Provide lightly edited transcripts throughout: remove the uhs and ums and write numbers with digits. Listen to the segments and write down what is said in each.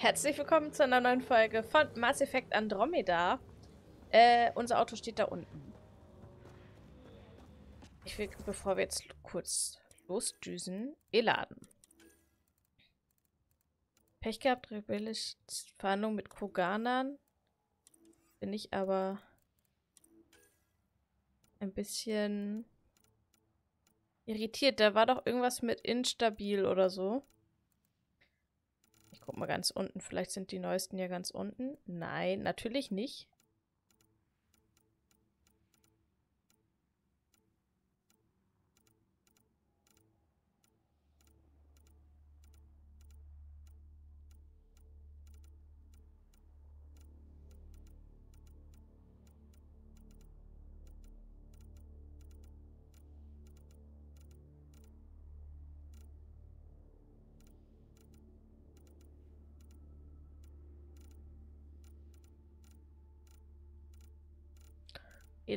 Herzlich willkommen zu einer neuen Folge von Mass Effect Andromeda. Unser Auto steht da unten. Ich will, bevor wir jetzt kurz losdüsen, laden. Pech gehabt, rebellische Verhandlung mit Koganern. Bin ich aber ein bisschen irritiert. Da war doch irgendwas mit instabil oder so. Guck mal ganz unten. Vielleicht sind die neuesten ja ganz unten. Nein, natürlich nicht.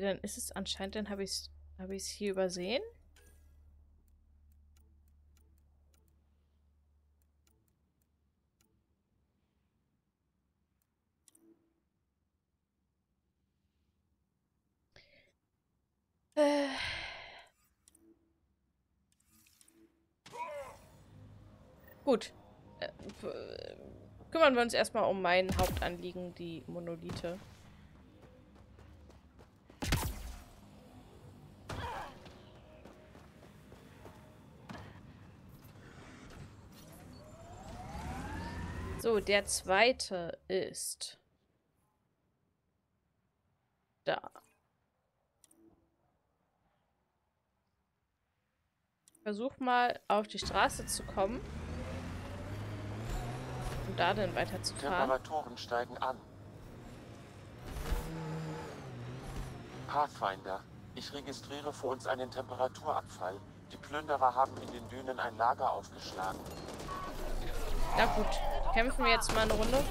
Dann ist es anscheinend, dann habe ich es hier übersehen. Gut. Kümmern wir uns erstmal um mein Hauptanliegen, die Monolithe. So, der zweite ist da. Versuch mal auf die Straße zu kommen und da dann weiterzufahren. Temperaturen steigen an. Pathfinder, ich registriere vor uns einen Temperaturabfall. Die Plünderer haben in den Dünen ein Lager aufgeschlagen. Na gut, kämpfen wir jetzt mal eine Runde. Sehen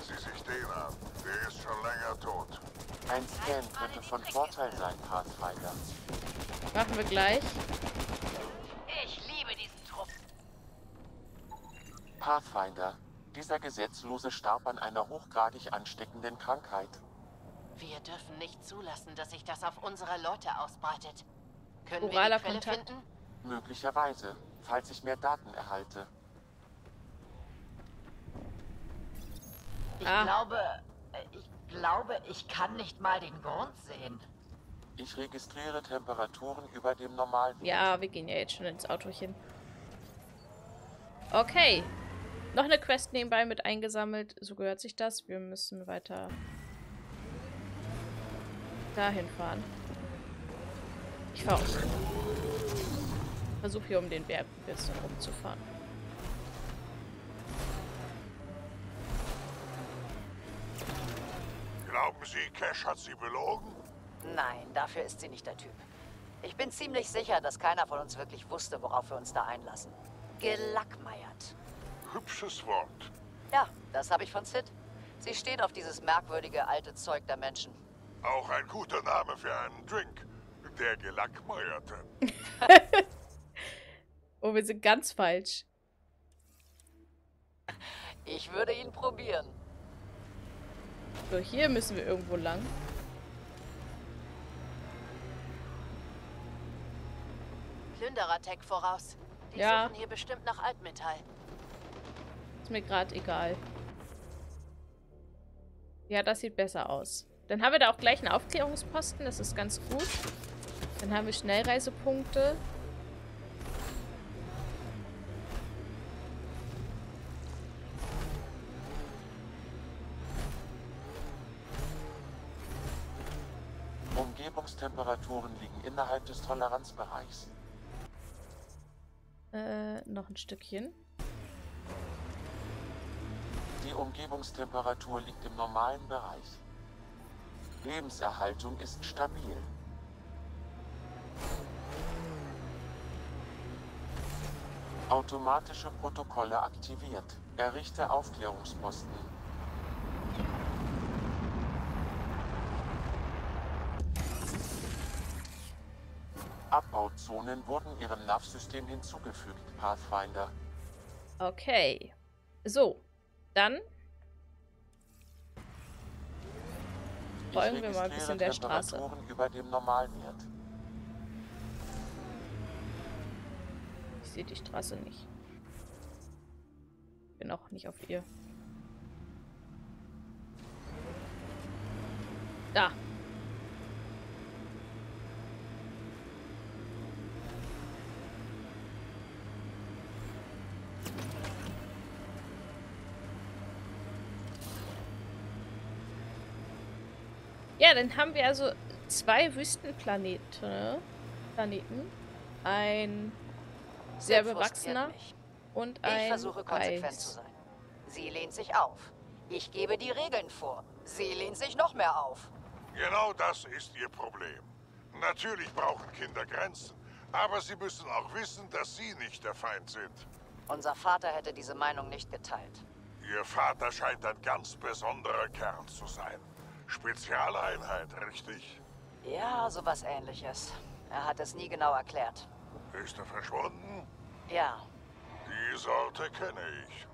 Sie sich den an. Der ist schon länger tot. Ein Scan könnte von Vorteil sein, Pathfinder. Machen wir gleich. Pathfinder, dieser Gesetzlose starb an einer hochgradig ansteckenden Krankheit. Wir dürfen nicht zulassen, dass sich das auf unsere Leute ausbreitet. Können wir die Quelle finden? Möglicherweise, falls ich mehr Daten erhalte. Ich glaube, ich kann nicht mal den Grund sehen. Ich registriere Temperaturen über dem Normalwert. Ja, wir gehen ja jetzt schon ins Autochen. Okay. Noch eine Quest nebenbei mit eingesammelt. So gehört sich das. Wir müssen weiter dahin fahren. Ich fahre auch. Versuche hier um den Berg ein bisschen rumzufahren. Glauben Sie, Cash hat Sie belogen? Nein, dafür ist sie nicht der Typ. Ich bin ziemlich sicher, dass keiner von uns wirklich wusste, worauf wir uns da einlassen. Gelackmeiert. Hübsches Wort. Ja, das habe ich von Sid. Sie steht auf dieses merkwürdige alte Zeug der Menschen. Auch ein guter Name für einen Drink. Der Gelackmeierte. Oh, wir sind ganz falsch. Ich würde ihn probieren. So, hier müssen wir irgendwo lang. Plünderer-Tech voraus. Die suchen hier bestimmt nach Altmetall. Ist mir gerade egal. Ja, das sieht besser aus. Dann haben wir da auch gleich einen Aufklärungsposten. Das ist ganz gut. Dann haben wir Schnellreisepunkte. Umgebungstemperaturen liegen innerhalb des Toleranzbereichs. Noch ein Stückchen. Die Umgebungstemperatur liegt im normalen Bereich. Lebenserhaltung ist stabil. Automatische Protokolle aktiviert. Errichte Aufklärungsposten. Abbauzonen wurden ihrem NAV-System hinzugefügt, Pathfinder. Okay. So, dann folgen wir mal ein bisschen der Straße. Über dem Normalwert. Ich sehe die Straße nicht. Bin auch nicht auf ihr. Da. Ja, dann haben wir also zwei Wüstenplaneten. Ein sehr bewachsener und ein Ich versuche konsequent zu sein. Sie lehnt sich auf. Ich gebe die Regeln vor. Sie lehnt sich noch mehr auf. Genau das ist ihr Problem. Natürlich brauchen Kinder Grenzen, aber sie müssen auch wissen, dass sie nicht der Feind sind. Unser Vater hätte diese Meinung nicht geteilt. Ihr Vater scheint ein ganz besonderer Kerl zu sein. Spezialeinheit, richtig? Ja, sowas Ähnliches. Er hat es nie genau erklärt. Ist er verschwunden? Ja. Die Sorte kenne ich.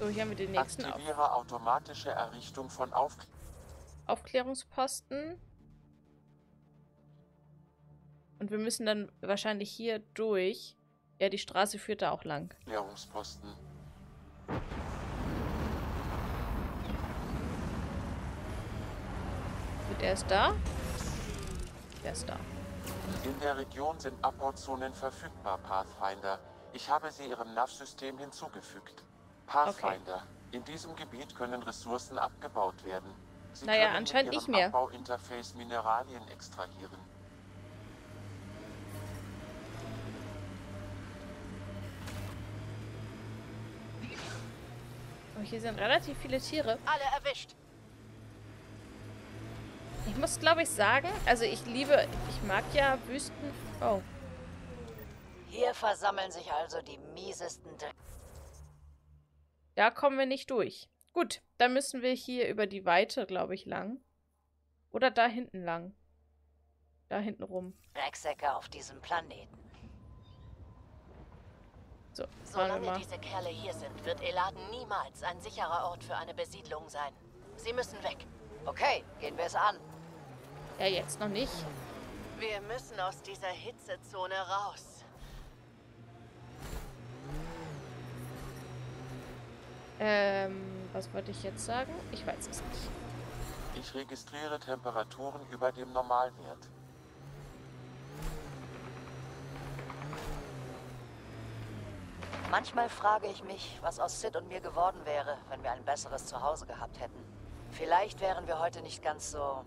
So, hier haben wir den nächsten Aktiviere automatische Errichtung von Aufklärungsposten. Und wir müssen dann wahrscheinlich hier durch. Ja, die Straße führt da auch lang. Aufklärungsposten. Der ist da. Der ist da. In der Region sind Abbauzonen verfügbar, Pathfinder. Ich habe sie ihrem NAV-System hinzugefügt. Pathfinder, okay. In diesem Gebiet können Ressourcen abgebaut werden. Sie können anscheinend mit ihrem nicht mehr. Abbauinterface Mineralien extrahieren. Oh, hier sind relativ viele Tiere. Alle erwischt. Ich muss, glaube ich, sagen, also ich mag ja Wüsten. Oh. Hier versammeln sich also die miesesten Dreck. Da kommen wir nicht durch. Gut, dann müssen wir hier über die Weite, glaube ich, lang. Oder da hinten lang. Da hinten rum. Drecksäcke auf diesem Planeten. So, solange diese Kerle hier sind, wird Eladen niemals ein sicherer Ort für eine Besiedlung sein. Sie müssen weg. Okay, gehen wir es an. Ja, jetzt noch nicht. Wir müssen aus dieser Hitzezone raus. Was wollte ich jetzt sagen? Ich weiß es nicht. Ich registriere Temperaturen über dem Normalwert. Manchmal frage ich mich, was aus Sid und mir geworden wäre, wenn wir ein besseres Zuhause gehabt hätten. Vielleicht wären wir heute nicht ganz so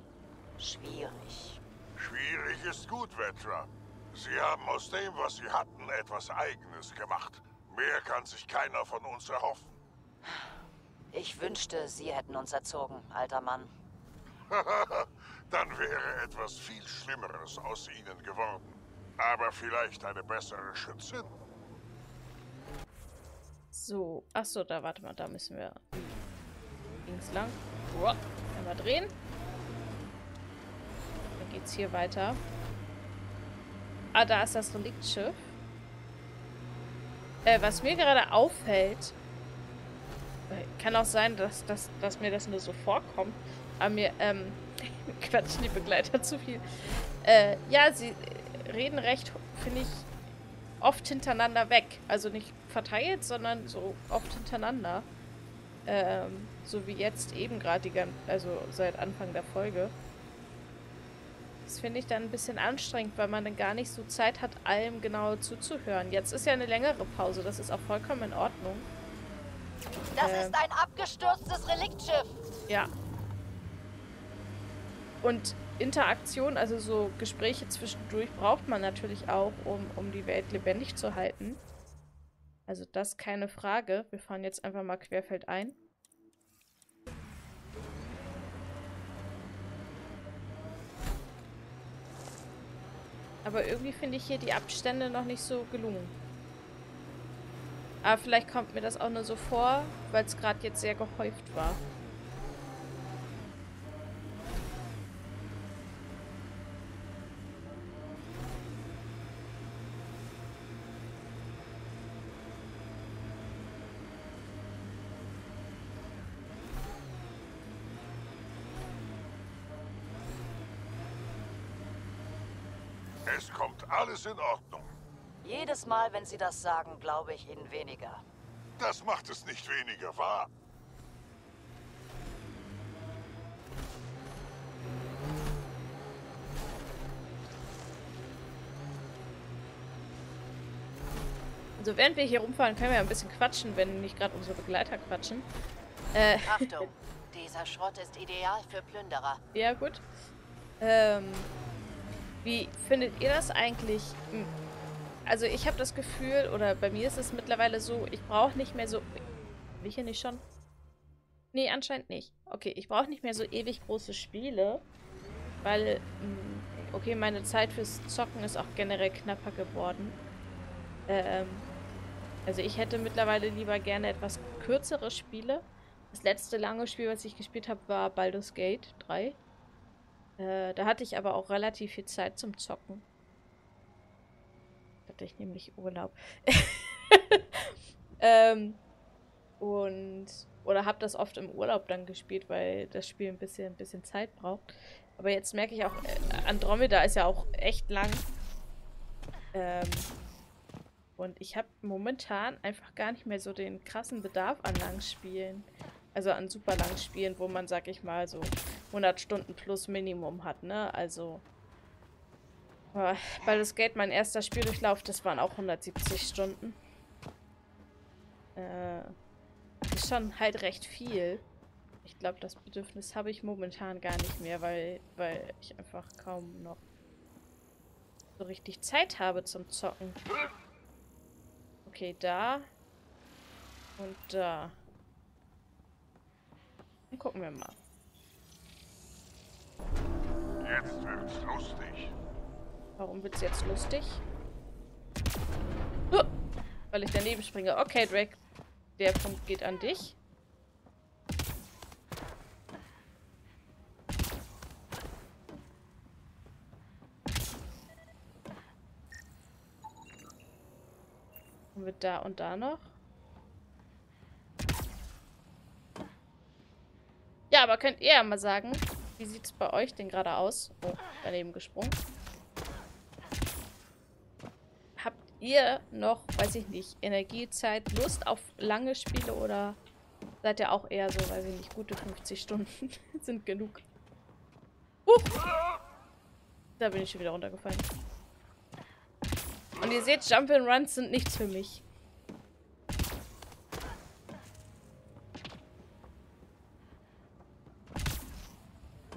schwierig. Schwierig ist gut, Vetra. Sie haben aus dem, was Sie hatten, etwas Eigenes gemacht. Mehr kann sich keiner von uns erhoffen. Ich wünschte, Sie hätten uns erzogen, alter Mann. Dann wäre etwas viel Schlimmeres aus Ihnen geworden. Aber vielleicht eine bessere Schützin. So, achso, da warte mal, da müssen wir links lang. Einmal drehen. Dann geht's hier weiter. Ah, da ist das Reliktschiff. Was mir gerade auffällt, kann auch sein, dass mir das nur so vorkommt, aber mir quatschen die Begleiter zu viel. Ja, sie reden recht, finde ich, oft hintereinander weg. Also nicht verteilt, sondern so oft hintereinander. So wie jetzt eben gerade, also seit Anfang der Folge. Das finde ich dann ein bisschen anstrengend, weil man dann gar nicht so Zeit hat, allem genau zuzuhören. Jetzt ist ja eine längere Pause, das ist auch vollkommen in Ordnung. Das ist ein abgestürztes Reliktschiff! Ja. Und Interaktion, also so Gespräche zwischendurch, braucht man natürlich auch, um die Welt lebendig zu halten. Also das keine Frage. Wir fahren jetzt einfach mal querfeldein. Aber irgendwie finde ich hier die Abstände noch nicht so gelungen. Aber vielleicht kommt mir das auch nur so vor, weil es gerade jetzt sehr gehäuft war. Es kommt alles in Ordnung. Jedes Mal, wenn Sie das sagen, glaube ich Ihnen weniger. Das macht es nicht weniger wahr. Also während wir hier rumfahren, können wir ja ein bisschen quatschen, wenn nicht gerade unsere Begleiter quatschen. Achtung, dieser Schrott ist ideal für Plünderer. Ja, gut. Wie findet ihr das eigentlich? Also ich habe das Gefühl, oder bei mir ist es mittlerweile so, ich brauche nicht mehr so... Will ich hier nicht schon? Nee, anscheinend nicht. Okay, ich brauche nicht mehr so ewig große Spiele, weil, okay, meine Zeit fürs Zocken ist auch generell knapper geworden. Also ich hätte mittlerweile lieber gerne etwas kürzere Spiele. Das letzte lange Spiel, was ich gespielt habe, war Baldur's Gate 3. Da hatte ich aber auch relativ viel Zeit zum Zocken. Da hatte ich nämlich Urlaub. Oder habe das oft im Urlaub dann gespielt, weil das Spiel ein bisschen Zeit braucht. Aber jetzt merke ich auch, Andromeda ist ja auch echt lang. Und ich habe momentan einfach gar nicht mehr so den krassen Bedarf an Langspielen. Also an super Langspielen, wo man, sag ich mal, so 100 Stunden plus Minimum hat, ne? Also, weil das Gate, mein erster Spieldurchlauf, das waren auch 170 Stunden. Ist schon halt recht viel. Ich glaube, das Bedürfnis habe ich momentan gar nicht mehr, weil ich einfach kaum noch so richtig Zeit habe zum Zocken. Okay, da. Und da. Dann gucken wir mal. Jetzt wird's lustig. Warum wird's jetzt lustig? Oh, weil ich daneben springe. Okay, Drake. Der Punkt geht an dich. Und wir da und da noch. Ja, aber könnt ihr ja mal sagen... Wie sieht es bei euch denn gerade aus? Oh, daneben gesprungen. Habt ihr noch, weiß ich nicht, Energie, Zeit, Lust auf lange Spiele oder seid ihr auch eher so, weiß ich nicht, gute 50 Stunden sind genug? Da bin ich schon wieder runtergefallen. Und ihr seht, Jump'n'Runs sind nichts für mich.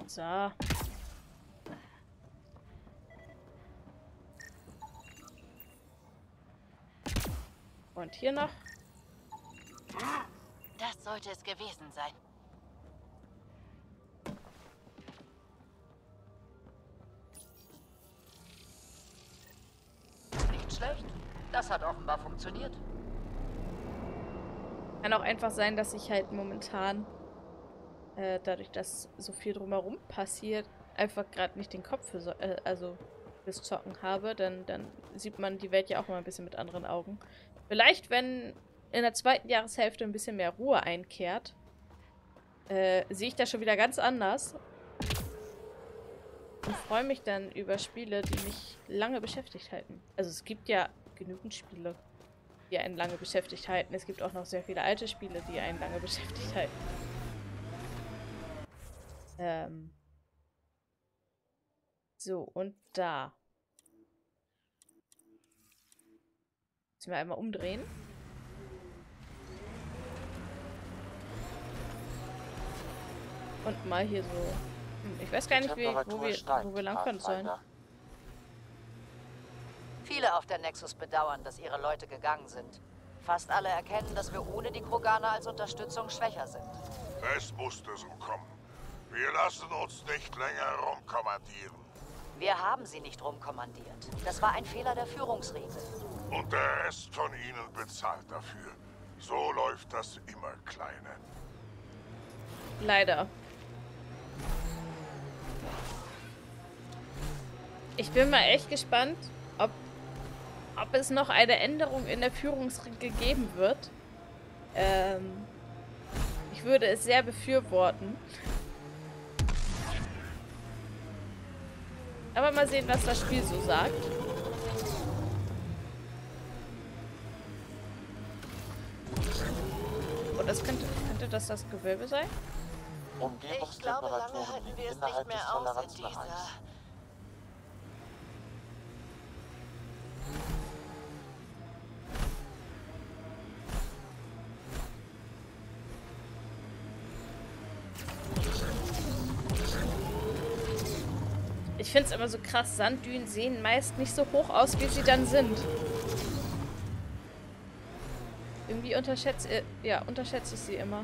So. Und hier noch. Das sollte es gewesen sein. Nicht schlecht. Das hat offenbar funktioniert. Kann auch einfach sein, dass ich halt momentan... dadurch, dass so viel drumherum passiert, einfach gerade nicht den Kopf für so, also fürs Zocken habe, dann sieht man die Welt ja auch mal ein bisschen mit anderen Augen. Vielleicht, wenn in der zweiten Jahreshälfte ein bisschen mehr Ruhe einkehrt, sehe ich das schon wieder ganz anders. Und freue mich dann über Spiele, die mich lange beschäftigt halten. Also es gibt ja genügend Spiele, die einen lange beschäftigt halten. Es gibt auch noch sehr viele alte Spiele, die einen lange beschäftigt halten. So, und da. Müssen wir einmal umdrehen. Und mal hier so. Ich weiß gar nicht, wo wir langfahren sollen. Viele auf der Nexus bedauern, dass ihre Leute gegangen sind. Fast alle erkennen, dass wir ohne die Kroganer als Unterstützung schwächer sind. Es musste so kommen. Wir lassen uns nicht länger rumkommandieren. Wir haben sie nicht rumkommandiert. Das war ein Fehler der Führungsriege. Und der Rest von Ihnen bezahlt dafür. So läuft das immer, Kleine. Leider. Ich bin mal echt gespannt, ob es noch eine Änderung in der Führungsriege geben wird. Ich würde es sehr befürworten. Aber mal sehen, was das Spiel so sagt. Oh, das könnte das Gewölbe sein? Ich glaube, lange halten wir es nicht mehr aus in dieser... Ich finde es immer so krass, Sanddünen sehen meist nicht so hoch aus, wie sie dann sind. Irgendwie unterschätze ich sie immer.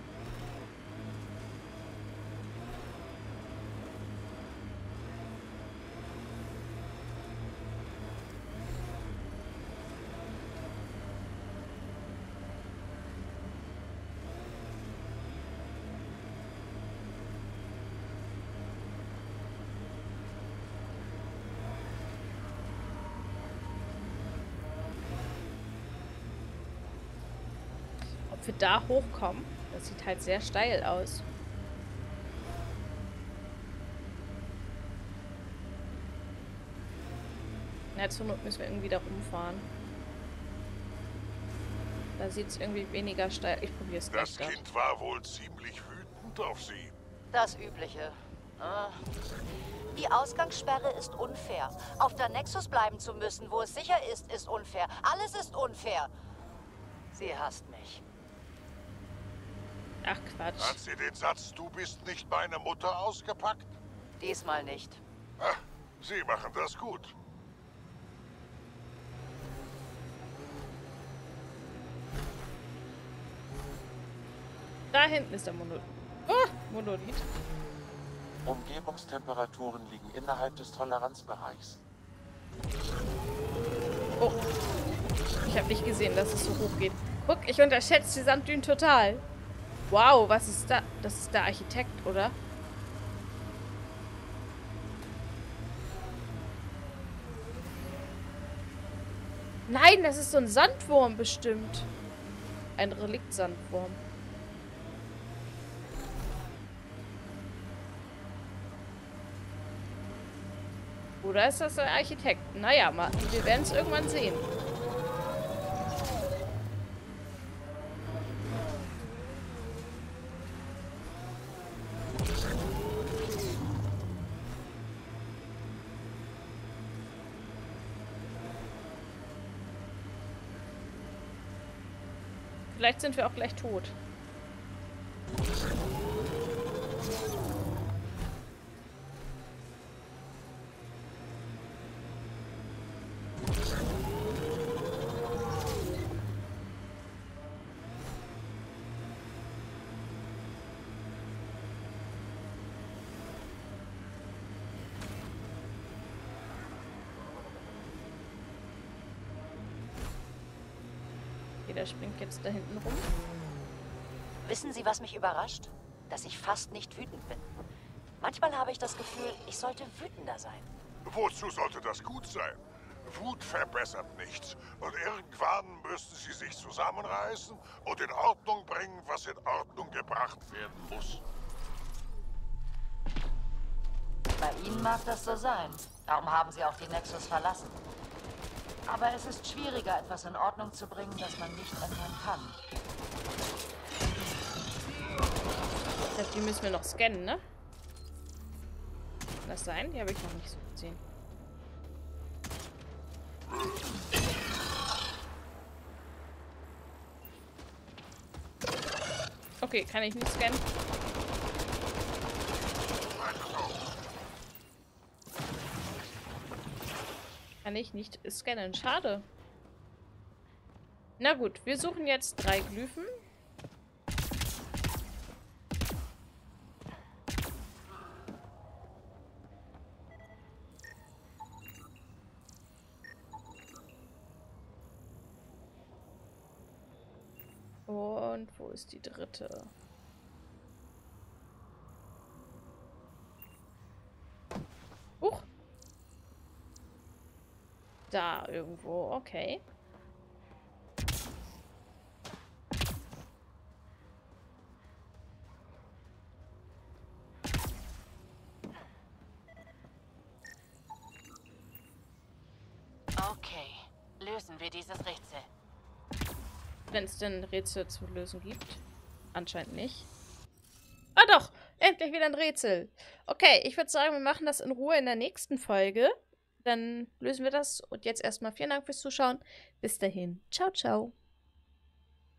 Da hochkommen. Das sieht halt sehr steil aus. Na, zur Not müssen wir irgendwie da rumfahren. Da sieht es irgendwie weniger steil. Ich probiere es gleich. Das Kind war wohl ziemlich wütend auf Sie. Das Übliche. Die Ausgangssperre ist unfair. Auf der Nexus bleiben zu müssen, wo es sicher ist, ist unfair. Alles ist unfair. Sie hasst mich. Ach Quatsch. Hat sie den Satz, du bist nicht meine Mutter, ausgepackt? Diesmal nicht. Ach, Sie machen das gut. Da hinten ist der Monolith. Oh, Monolith. Umgebungstemperaturen liegen innerhalb des Toleranzbereichs. Oh. Ich habe nicht gesehen, dass es so hoch geht. Guck, ich unterschätze die Sanddünen total. Wow, was ist da? Das ist der Architekt, oder? Nein, das ist so ein Sandwurm bestimmt. Ein Reliktsandwurm. Oder ist das ein Architekt? Naja, wir werden es irgendwann sehen. Vielleicht sind wir auch gleich tot. Der springt jetzt da hinten rum. Wissen Sie, was mich überrascht? Dass ich fast nicht wütend bin. Manchmal habe ich das Gefühl, ich sollte wütender sein. Wozu sollte das gut sein? Wut verbessert nichts. Und irgendwann müssten Sie sich zusammenreißen und in Ordnung bringen, was in Ordnung gebracht werden muss. Bei Ihnen mag das so sein. Darum haben Sie auch die Nexus verlassen. Aber es ist schwieriger, etwas in Ordnung zu bringen, das man nicht ändern kann. Ich glaube, die müssen wir noch scannen, ne? Kann das sein? Die habe ich noch nicht so gesehen. Okay, kann ich nicht scannen. Kann ich nicht scannen. Schade. Na gut, wir suchen jetzt 3 Glyphen. Und wo ist die dritte? Huch! Da irgendwo, okay. Okay, lösen wir dieses Rätsel. Wenn es denn Rätsel zu lösen gibt. Anscheinend nicht. Ah doch, endlich wieder ein Rätsel. Okay, ich würde sagen, wir machen das in Ruhe in der nächsten Folge. Dann lösen wir das. Und jetzt erstmal vielen Dank fürs Zuschauen. Bis dahin. Ciao, ciao.